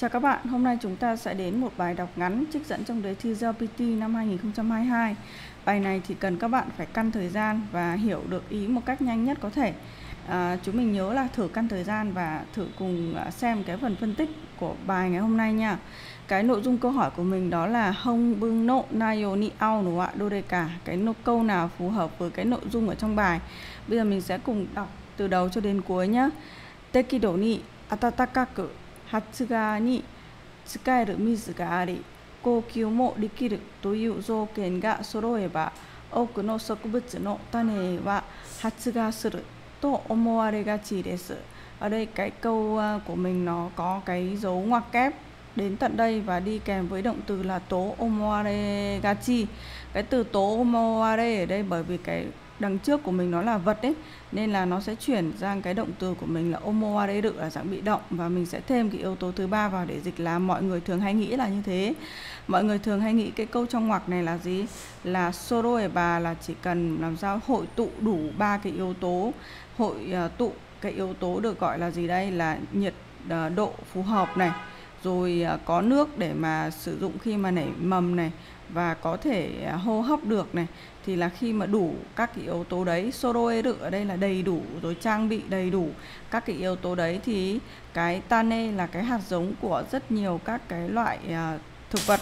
Chào các bạn, hôm nay chúng ta sẽ đến một bài đọc ngắn trích dẫn trong đề thi JLPT năm 2022. Bài này thì cần các bạn phải căn thời gian và hiểu được ý một cách nhanh nhất có thể. Chúng mình nhớ là thử căn thời gian và thử cùng xem cái phần phân tích của bài ngày hôm nay nha. Cái nội dung câu hỏi của mình đó là hông bưng nộ nayo ni ao đúng không ạ? Đô đề cả, cái câu nào phù hợp với cái nội dung ở trong bài. Bây giờ mình sẽ cùng đọc từ đầu cho đến cuối nhé. Tekido ni atatakaku hatsuga ni tsukaeru mizu ga ari, koukyū mo rikiru toiu zōken ga soroeba, oku no sokubutsu no tane wa hatsuga suru to omoare gachi desu. Ở đây cái câu của mình nó có cái dấu ngoặc kép đến tận đây và đi kèm với động từ là tố omoare gachi. Cái từ tố omoare ở đây bởi vì cái đằng trước của mình nó là vật đấy, nên là nó sẽ chuyển sang cái động từ của mình là omoareru là dạng bị động, và mình sẽ thêm cái yếu tố thứ ba vào để dịch là mọi người thường hay nghĩ là như thế. Mọi người thường hay nghĩ cái câu trong ngoặc này là gì? Là soroeba, là chỉ cần làm sao hội tụ đủ ba cái yếu tố, hội tụ cái yếu tố được gọi là gì đây? Là nhiệt độ phù hợp này, rồi có nước để mà sử dụng khi mà nảy mầm này, và có thể hô hấp được này, thì là khi mà đủ các cái yếu tố đấy, soroeru ở đây là đầy đủ rồi, trang bị đầy đủ các cái yếu tố đấy, thì cái tane là cái hạt giống của rất nhiều các cái loại thực vật,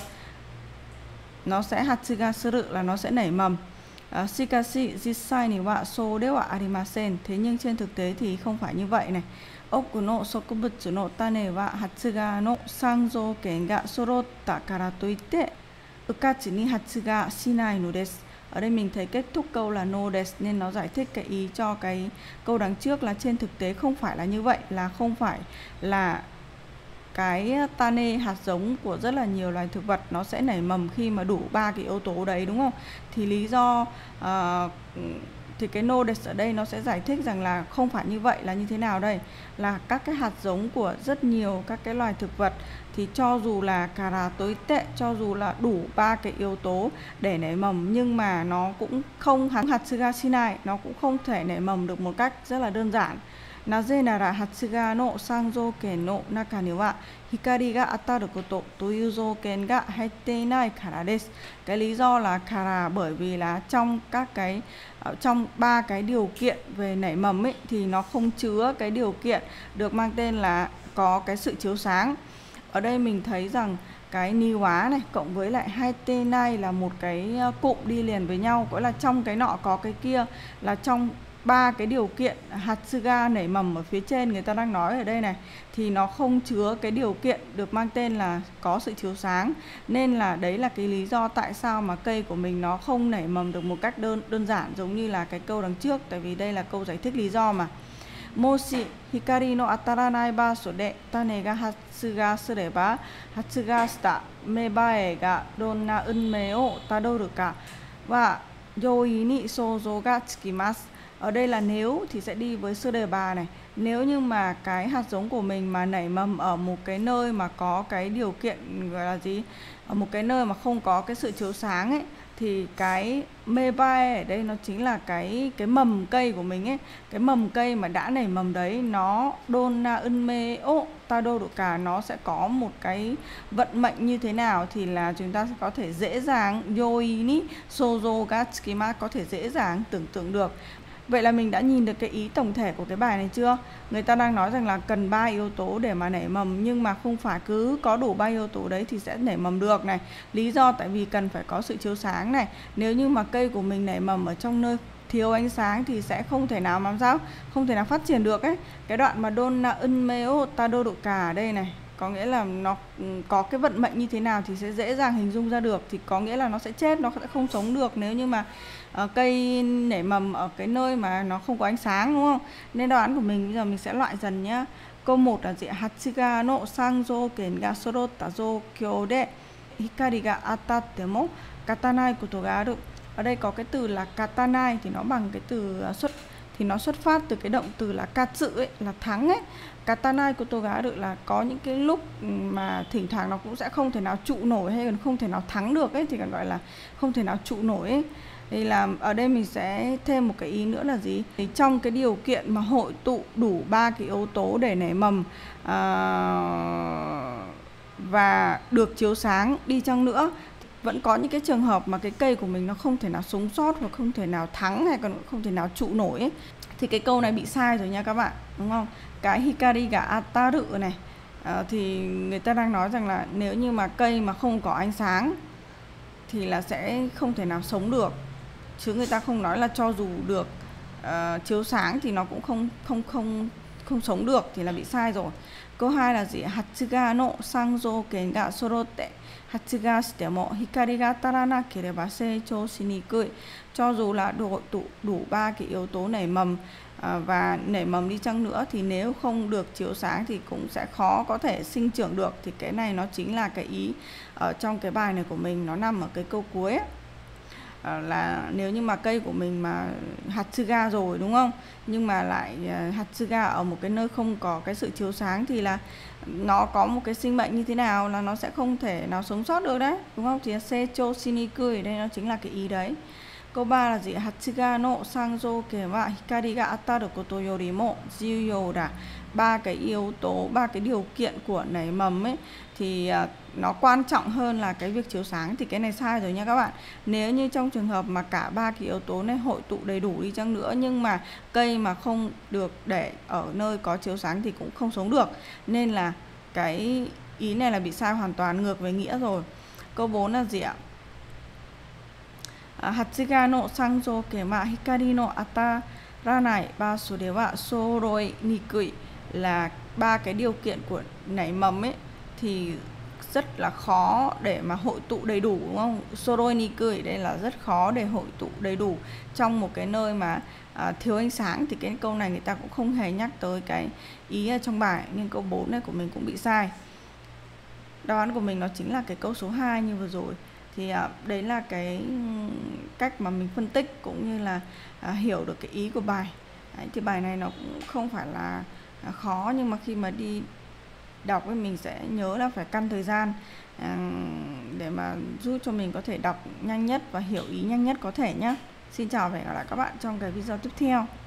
nó sẽ hatsugasuru là nó sẽ nảy mầm. Shikashi jissai ni wa so de wa arimasen, thế nhưng trên thực tế thì không phải như vậy này. Oku no sokubutsu no tane wa hatsuga no sanzo ken ga sorotta kara toitte ukachi ni hatsuga shinai no desu. Ở đây mình thấy kết thúc câu là no desu nên nó giải thích cái ý cho cái câu đằng trước là trên thực tế không phải là như vậy, là không phải là cái tane hạt giống của rất là nhiều loài thực vật nó sẽ nảy mầm khi mà đủ ba cái yếu tố đấy, đúng không? Thì lý do thì cái no desu ở đây nó sẽ giải thích rằng là không phải như vậy, là như thế nào đây? Là các cái hạt giống của rất nhiều các cái loài thực vật, thì cho dù là kara tối tệ, cho dù là đủ ba cái yếu tố để nảy mầm, nhưng mà nó cũng không hatsuga shinai, nó cũng không thể nảy mầm được một cách rất là đơn giản. Naze nara hatsuga no sanzōken no naka ni wa hikari ga ataru koto toiu zōken ga hette inai kara desu. Cái lý do là kara bởi vì là trong ba cái điều kiện về nảy mầm ấy, thì nó không chứa cái điều kiện được mang tên là có cái sự chiếu sáng. Ở đây mình thấy rằng cái ni hóa này cộng với lại hai tên này là một cái cụm đi liền với nhau, gọi là trong cái nọ có cái kia, là trong ba cái điều kiện hatsuga nảy mầm ở phía trên người ta đang nói ở đây này, thì nó không chứa cái điều kiện được mang tên là có sự chiếu sáng, nên là đấy là cái lý do tại sao mà cây của mình nó không nảy mầm được một cách đơn giản giống như là cái câu đằng trước, tại vì đây là câu giải thích lý do mà. Moshi hikari no ataranai baso de tane ga hatsuga sureba hatsuga shita mebae ga donna unmei o tadoru ka wa yoi ni shōzō ga tsukimasu. Ở đây là nếu thì sẽ đi với sureba này. Nếu như mà cái hạt giống của mình mà nảy mầm ở một cái nơi mà có cái điều kiện gọi là gì? Ở một cái nơi mà không có cái sự chiếu sáng ấy, thì cái mebae ở đây nó chính là cái mầm cây của mình ấy, cái mầm cây mà đã nảy mầm đấy, nó donna unme o tado độ cả, nó sẽ có một cái vận mệnh như thế nào, thì là chúng ta sẽ có thể dễ dàng yoi ni sozo ga tsukima, có thể dễ dàng tưởng tượng được. Vậy là mình đã nhìn được cái ý tổng thể của cái bài này chưa? Người ta đang nói rằng là cần 3 yếu tố để mà nảy mầm, nhưng mà không phải cứ có đủ 3 yếu tố đấy thì sẽ nảy mầm được này. Lý do tại vì cần phải có sự chiếu sáng này. Nếu như mà cây của mình nảy mầm ở trong nơi thiếu ánh sáng thì sẽ không thể nào làm sao? Không thể nào phát triển được ấy. Cái đoạn mà donna unmeo tado độ cả đây này, có nghĩa là nó có cái vận mệnh như thế nào thì sẽ dễ dàng hình dung ra được, thì có nghĩa là nó sẽ chết, nó sẽ không sống được nếu như mà cây nảy mầm ở cái nơi mà nó không có ánh sáng, đúng không? Nên đáp án của mình bây giờ mình sẽ loại dần nhá. Câu 1 là gì? Hatsuga no sanzōken ga sorotta zōkyō de hikari ga atatemo katanai koto ga aru. Ở đây có cái từ là katanai thì nó bằng cái từ xuất phát từ cái động từ là katsu ấy, là thắng ấy. Katanai koto ga aru là có những cái lúc mà thỉnh thoảng nó cũng sẽ không thể nào trụ nổi hay còn không thể nào thắng được ấy, thì còn gọi là không thể nào trụ nổi ấy. Đây là ở đây mình sẽ thêm một cái ý nữa là gì? Thì trong cái điều kiện mà hội tụ đủ ba cái yếu tố để nảy mầm và được chiếu sáng đi chăng nữa, vẫn có những cái trường hợp mà cái cây của mình nó không thể nào sống sót hoặc không thể nào thắng hay còn không thể nào trụ nổi ấy. Thì cái câu này bị sai rồi nha các bạn, đúng không? Cái Hikari ga ataru này thì người ta đang nói rằng là nếu như mà cây mà không có ánh sáng thì là sẽ không thể nào sống được, chứ người ta không nói là cho dù được chiếu sáng thì nó cũng không sống được, thì là bị sai rồi. Câu 2 là gì? Hatsuga no sanzo ken ga sorotte hatsuga shitemo hikari ga atarana kereba seichou shinikui. Cho dù là đủ 3 cái yếu tố nảy mầm và nảy mầm đi chăng nữa thì nếu không được chiếu sáng thì cũng sẽ khó có thể sinh trưởng được. Thì cái này nó chính là cái ý ở trong cái bài này của mình, nó nằm ở cái câu cuối ấy. Là nếu như mà cây của mình mà Hatsuga rồi, đúng không? Nhưng mà lại Hatsuga ở một cái nơi không có cái sự chiếu sáng thì là nó có một cái sinh mệnh như thế nào, là nó sẽ không thể nào sống sót được đấy, đúng không? Thì Seichou Shinikui, đây nó chính là cái ý đấy. Câu 3 là gì? Hatsuga no sanzo ke wa hikari ga ataru koto yorimo juyou da. Ba cái yếu tố, ba cái điều kiện của nảy mầm ấy thì nó quan trọng hơn là cái việc chiếu sáng. Thì cái này sai rồi nha các bạn. Nếu như trong trường hợp mà cả ba cái yếu tố này hội tụ đầy đủ đi chăng nữa nhưng mà cây mà không được để ở nơi có chiếu sáng thì cũng không sống được, nên là cái ý này là bị sai hoàn toàn, ngược với nghĩa rồi. Câu 4 là gì ạ? Hatsuga no sanzo kema hikari no ataranai baso de wa soroi nikui, là ba cái điều kiện của nảy mầm ấy thì rất là khó để mà hội tụ đầy đủ, đúng không? Soroi nikui, đây là rất khó để hội tụ đầy đủ trong một cái nơi mà thiếu ánh sáng. Thì cái câu này người ta cũng không hề nhắc tới cái ý ở trong bài, nhưng câu 4 này của mình cũng bị sai. Đáp án của mình nó chính là cái câu số 2 như vừa rồi. Thì đấy là cái cách mà mình phân tích cũng như là hiểu được cái ý của bài. Đấy, thì bài này nó cũng không phải là khó, nhưng mà khi mà đi đọc ấy mình sẽ nhớ là phải căn thời gian để mà giúp cho mình có thể đọc nhanh nhất và hiểu ý nhanh nhất có thể nhé. Xin chào và hẹn gặp lại các bạn trong cái video tiếp theo.